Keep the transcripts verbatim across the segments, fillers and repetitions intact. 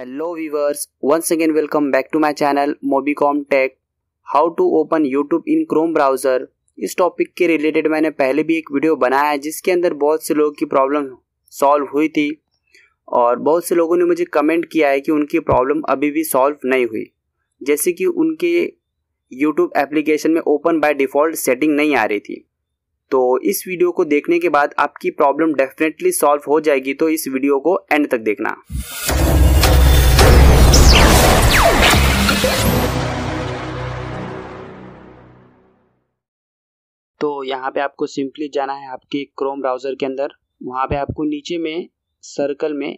Hello viewers, once again welcome back to my channel Mobicom Tech। How to open YouTube in Chrome browser। इस topic के related मैंने पहले भी एक video बनाया है जिसके अंदर बहुत से लोगों की प्रॉब्लम सॉल्व हुई थी और बहुत से लोगों ने मुझे कमेंट किया है कि उनकी प्रॉब्लम अभी भी सॉल्व नहीं हुई, जैसे कि उनके YouTube एप्लीकेशन में ओपन बाय डिफ़ॉल्ट सेटिंग नहीं आ रही थी। तो इस वीडियो को देखने के बाद आपकी प्रॉब्लम डेफिनेटली सॉल्व हो जाएगी, तो इस वीडियो को एंड तक देखना। तो यहाँ पे आपको सिंपली जाना है आपके क्रोम ब्राउज़र के अंदर। वहाँ पे आपको नीचे में सर्कल में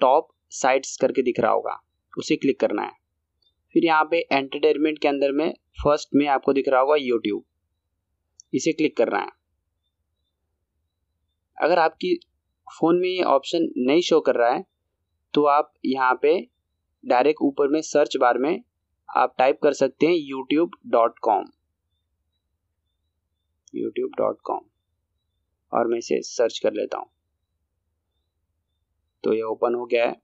टॉप साइट्स करके दिख रहा होगा, उसे क्लिक करना है। फिर यहाँ पे एंटरटेनमेंट के अंदर में फर्स्ट में आपको दिख रहा होगा यूट्यूब, इसे क्लिक करना है। अगर आपकी फ़ोन में ये ऑप्शन नहीं शो कर रहा है तो आप यहाँ पे डायरेक्ट ऊपर में सर्च बार में आप टाइप कर सकते हैं YouTube dot com YouTube dot com और मैं इसे सर्च कर लेता हूँ। तो ये ओपन हो गया है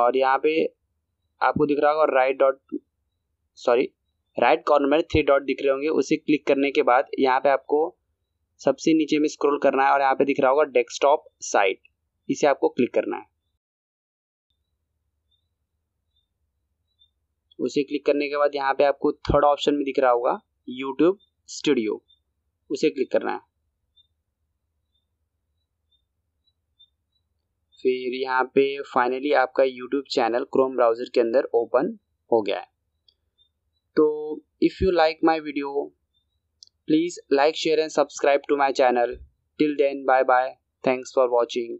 और यहाँ पे आपको दिख रहा होगा right dot sorry right corner में थ्री डॉट दिख रहे होंगे, उसे क्लिक करने के बाद यहाँ पे आपको सबसे नीचे में स्क्रॉल करना है और यहाँ पे दिख रहा होगा डेस्कटॉप साइट, इसे आपको क्लिक करना है। उसे क्लिक करने के बाद यहाँ पे आपको थर्ड ऑप्शन में दिख रहा होगा यूट्यूब स्टूडियो, उसे क्लिक करना है। फिर यहाँ पे फाइनली आपका यूट्यूब चैनल क्रोम ब्राउज़र के अंदर ओपन हो गया है। तो if you like my video please like share and subscribe to my channel. Till then bye bye, thanks for watching.